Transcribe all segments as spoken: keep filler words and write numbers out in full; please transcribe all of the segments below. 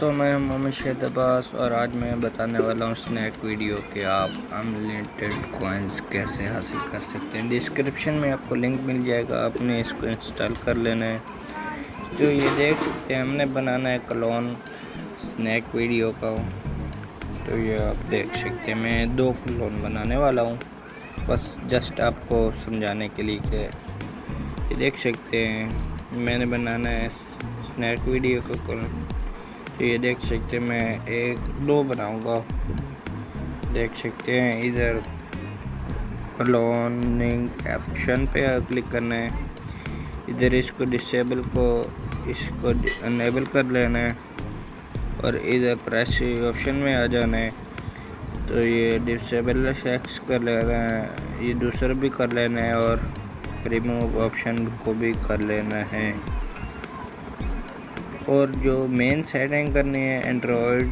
दोस्तों, मैं मोहम्मद शाहिद अब्बासी और आज मैं बताने वाला हूँ स्नैक वीडियो के आप अनलिमिटेड कॉइन्स कैसे हासिल कर सकते हैं। डिस्क्रिप्शन में आपको लिंक मिल जाएगा, आपने इसको इंस्टॉल कर लेना है। तो ये देख सकते हैं, हमने बनाना है क्लोन स्नैक वीडियो का। तो ये आप देख सकते हैं, मैं दो क्लोन बनाने वाला हूँ, बस जस्ट आपको समझाने के लिए कि ये देख सकते हैं मैंने बनाना है स्नैक वीडियो का क्लोन। ये देख सकते हैं मैं एक दो बनाऊंगा, देख सकते हैं इधर क्लोनिंग ऑप्शन पे क्लिक करना है, इधर इसको डिसेबल को इसको इनेबल कर लेना है और इधर प्रेस ऑप्शन में आ जाना है। तो ये डिसेबल सेक्स कर लेना है, ये दूसरा भी कर लेना है और रिमूव ऑप्शन को भी कर लेना है। और जो मेन सेटिंग करनी है एंड्रॉयड,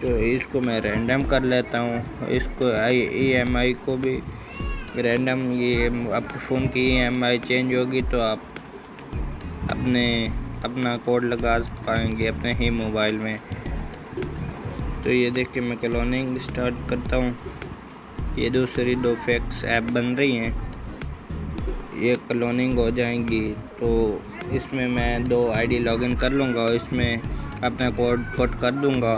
तो इसको मैं रैंडम कर लेता हूँ। इसको आई ई एम आई को भी रैंडम, ये आपके फ़ोन की ई एम आई चेंज होगी तो आप अपने अपना कोड लगा पाएंगे अपने ही मोबाइल में। तो ये देख के मैं क्लोनिंग स्टार्ट करता हूँ। ये दूसरी दो फेक्स ऐप बन रही हैं, ये क्लोनिंग हो जाएंगी। तो इसमें मैं दो आईडी लॉगिन कर लूँगा और इसमें अपना कोड पुट कर दूँगा।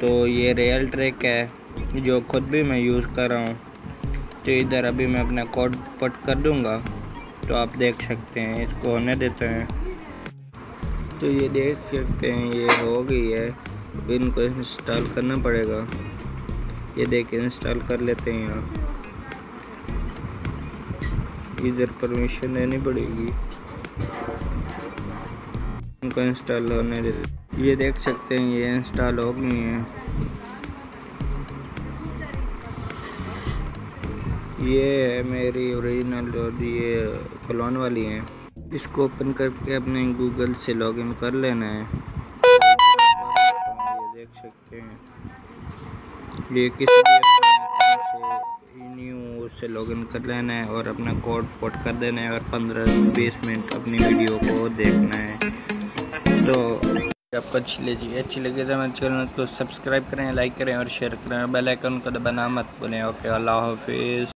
तो ये रियल ट्रिक है जो खुद भी मैं यूज़ कर रहा हूँ। तो इधर अभी मैं अपना कोड पुट कर दूँगा, तो आप देख सकते हैं, इसको होने देते हैं। तो ये देख सकते हैं ये हो गई है, अब इनको इंस्टॉल करना पड़ेगा। ये देख इंस्टॉल कर लेते हैं, यहाँ इधर परमिशन देनी पड़ेगी, इनको इंस्टॉल होने देते। ये देख सकते हैं ये इंस्टॉल हो गई है। ये है मेरी ओरिजिनल और ये क्लोन वाली हैं। इसको ओपन करके अपने गूगल से लॉगिन कर लेना है। ये देख सकते हैं ये किसी से न्यू उससे लॉगिन कर लेना है और अपना कोड पोट कर देना है और पंद्रह बीस मिनट अपनी वीडियो को देखना है। तो आपको अच्छी लगी अच्छी लगी तो हमारे चैनल को सब्सक्राइब करें, लाइक करें और शेयर करें। बेल आइकन को दबाना मत भूलें। ओके, अल्लाह हाफिज़।